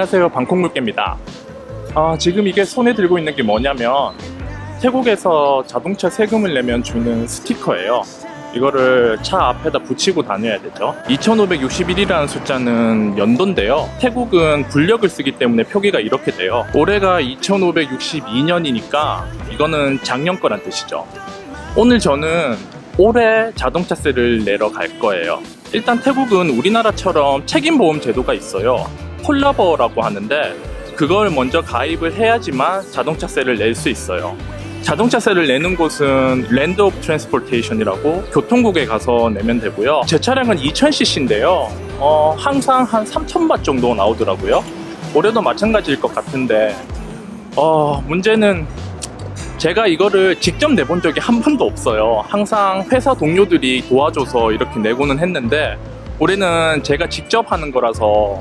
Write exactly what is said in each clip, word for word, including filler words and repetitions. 안녕하세요, 방콕물개입니다. 아, 지금 이게 손에 들고 있는 게 뭐냐면 태국에서 자동차 세금을 내면 주는 스티커예요. 이거를 차 앞에다 붙이고 다녀야 되죠. 이천오백육십일이라는 숫자는 연도인데요, 태국은 불력을 쓰기 때문에 표기가 이렇게 돼요. 올해가 이천오백육십이년이니까 이거는 작년 거란 뜻이죠. 오늘 저는 올해 자동차세를 내러 갈 거예요. 일단 태국은 우리나라처럼 책임보험 제도가 있어요. 폴라버라고 하는데 그걸 먼저 가입을 해야지만 자동차세를 낼 수 있어요. 자동차세를 내는 곳은 랜드 오브 트랜스포테이션이라고 교통국에 가서 내면 되고요. 제 차량은 이천 씨씨인데요 어, 항상 한 삼천 바트 정도 나오더라고요. 올해도 마찬가지일 것 같은데 어, 문제는 제가 이거를 직접 내본 적이 한 번도 없어요. 항상 회사 동료들이 도와줘서 이렇게 내고는 했는데 올해는 제가 직접 하는 거라서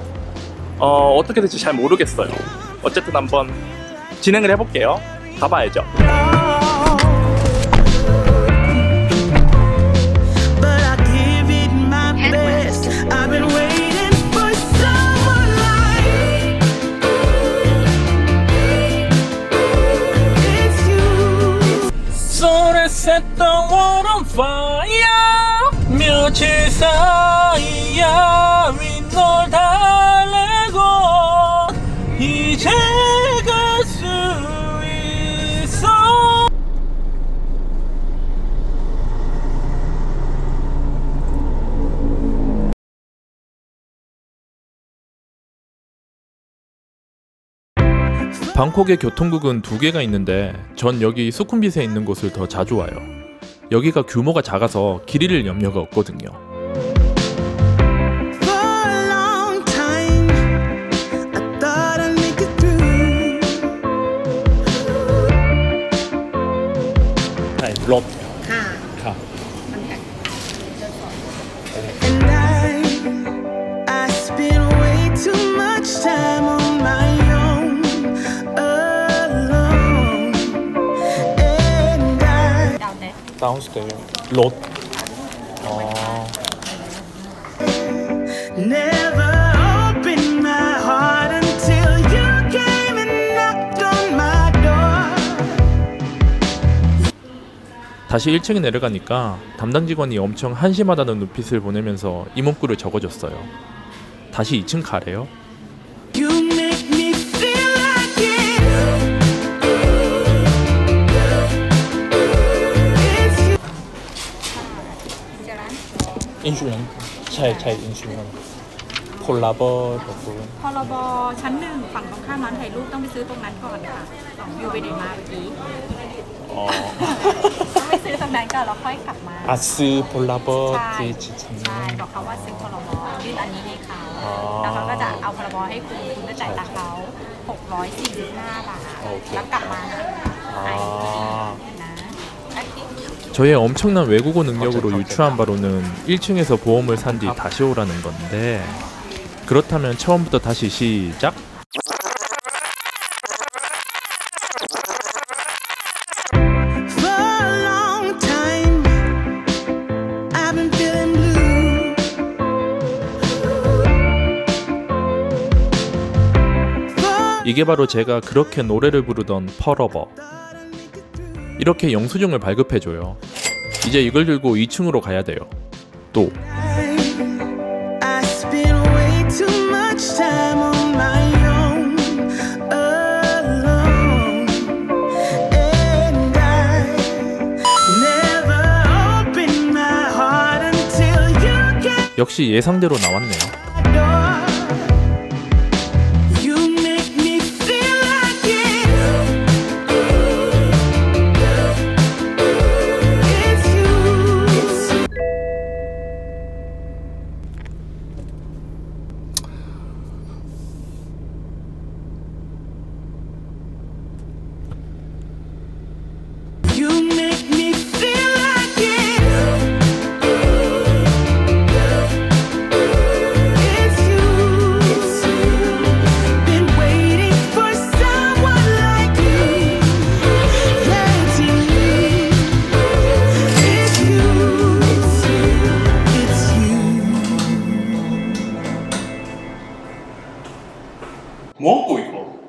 어, 어떻게 될지 잘 모르겠어요. 어쨌든 한번 진행을 해볼게요. 가봐야죠. Set the world on fire. 며칠 사이야 윈 널 달래고 이제 갈 수 있어. 방콕의 교통국은 두 개가 있는데 전 여기 수쿰빗에 있는 곳을 더 자주 와요. 여기가 규모가 작아서 길 잃을 염려가 없거든요. 블록. 가. 다운스테어 롯. 아. 다시 일 층에 내려가니까 담당 직원이 엄청 한심하다는 눈빛을 보내면서 이문구를 적어줬어요. 다시 이 층 가래요. 인슈런, 차이 차이 인슈런, 폴라버, 폴라버ชั้นหนึ่ง ฝั่งตรงข้ามร้านถ่ายรูปต้องไปซื้อตรงนั้นก่อนค่ะอยู่ไปไหนมาเมื่อกี้อ๋อต้องไปซื้อตรงนั้นก่อนแล้วค่อยกลับมาอ่ะซื้อโพลาเบอร์ที่ชั้นหนึ่งใช่บอกเขาว่าซื้อโพลาเบอร์ยื่นอันนี้ให้เขาแล้วเขาก็จะเอาโพลาเบอร์ให้คุณคุณก็จ่ายตังค์เขาหกร้อยสี่สิบห้าบาทแล้วกลับมาไอ้นะ 저의 엄청난 외국어 능력으로 유추한 바로는 일 층에서 보험을 산 뒤 다시 오라는 건데 그렇다면 처음부터 다시 시작? 이게 바로 제가 그렇게 노래를 부르던 펄러버. 이렇게 영수증을 발급해줘요. 이제 이걸 들고 이 층으로 가야 돼요. 또 역시 예상대로 나왔네요. 뭐하고 이거?